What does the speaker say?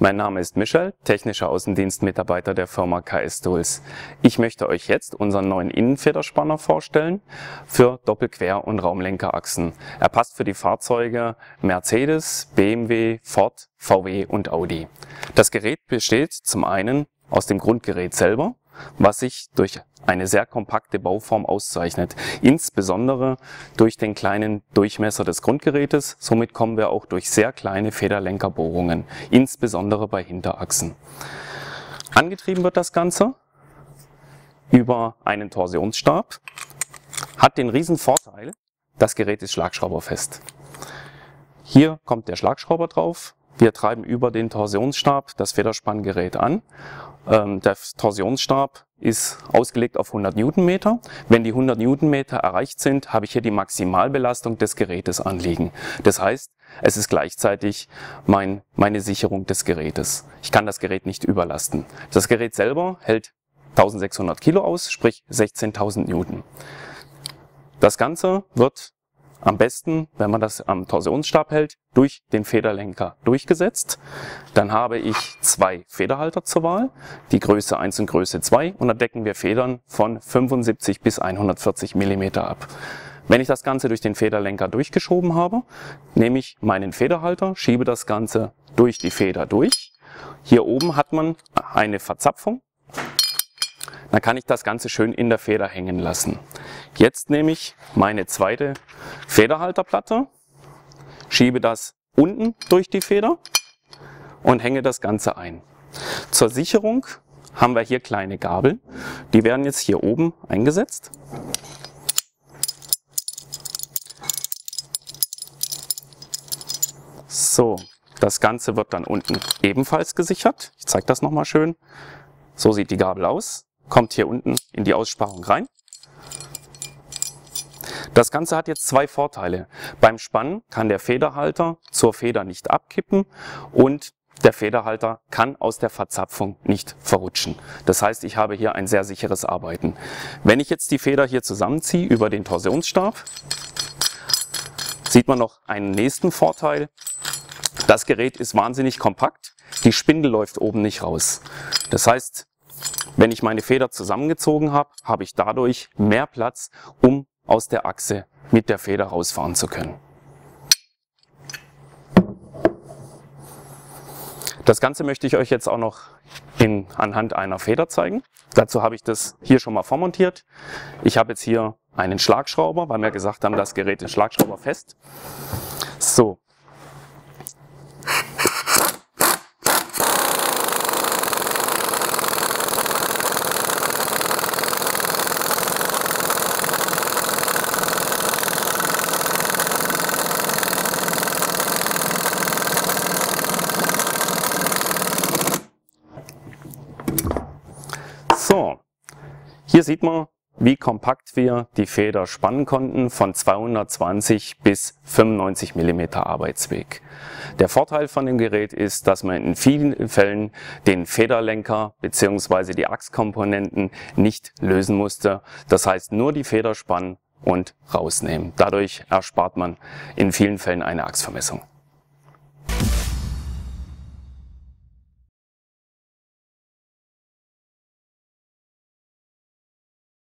Mein Name ist Michel, technischer Außendienstmitarbeiter der Firma KS Tools. Ich möchte euch jetzt unseren neuen Innenfederspanner vorstellen für Doppelquer- und Raumlenkerachsen. Er passt für die Fahrzeuge Mercedes, BMW, Ford, VW und Audi. Das Gerät besteht zum einen aus dem Grundgerät selber, was sich durch eine sehr kompakte Bauform auszeichnet, insbesondere durch den kleinen Durchmesser des Grundgerätes. Somit kommen wir auch durch sehr kleine Federlenkerbohrungen, insbesondere bei Hinterachsen. Angetrieben wird das Ganze über einen Torsionsstab, hat den riesen Vorteil, das Gerät ist schlagschrauberfest. Hier kommt der Schlagschrauber drauf. Wir treiben über den Torsionsstab das Federspanngerät an. Der Torsionsstab ist ausgelegt auf 100 Newtonmeter. Wenn die 100 Newtonmeter erreicht sind, habe ich hier die Maximalbelastung des Gerätes anliegen. Das heißt, es ist gleichzeitig meine Sicherung des Gerätes. Ich kann das Gerät nicht überlasten. Das Gerät selber hält 1600 Kilo aus, sprich 16.000 Newton. Das Ganze wird am besten, wenn man das am Torsionsstab hält, durch den Federlenker durchgesetzt. Dann habe ich zwei Federhalter zur Wahl, die Größe 1 und Größe 2, und da decken wir Federn von 75 bis 140 mm ab. Wenn ich das Ganze durch den Federlenker durchgeschoben habe, nehme ich meinen Federhalter, schiebe das Ganze durch die Feder durch. Hier oben hat man eine Verzapfung. Dann kann ich das Ganze schön in der Feder hängen lassen. Jetzt nehme ich meine zweite Federhalterplatte, schiebe das unten durch die Feder und hänge das Ganze ein. Zur Sicherung haben wir hier kleine Gabeln, die werden jetzt hier oben eingesetzt. So, das Ganze wird dann unten ebenfalls gesichert. Ich zeige das nochmal schön. So sieht die Gabel aus. Kommt hier unten in die Aussparung rein. Das Ganze hat jetzt zwei Vorteile. Beim Spannen kann der Federhalter zur Feder nicht abkippen und der Federhalter kann aus der Verzapfung nicht verrutschen. Das heißt, ich habe hier ein sehr sicheres Arbeiten. Wenn ich jetzt die Feder hier zusammenziehe über den Torsionsstab, sieht man noch einen nächsten Vorteil. Das Gerät ist wahnsinnig kompakt. Die Spindel läuft oben nicht raus. Das heißt, wenn ich meine Feder zusammengezogen habe, habe ich dadurch mehr Platz, um aus der Achse mit der Feder rausfahren zu können. Das Ganze möchte ich euch jetzt auch noch anhand einer Feder zeigen. Dazu habe ich das hier schon mal vormontiert. Ich habe jetzt hier einen Schlagschrauber, weil wir gesagt haben, das Gerät ist schlagschrauberfest. So. So, hier sieht man, wie kompakt wir die Feder spannen konnten, von 220 bis 95 mm Arbeitsweg. Der Vorteil von dem Gerät ist, dass man in vielen Fällen den Federlenker bzw. die Achskomponenten nicht lösen musste. Das heißt, nur die Feder spannen und rausnehmen. Dadurch erspart man in vielen Fällen eine Achsvermessung.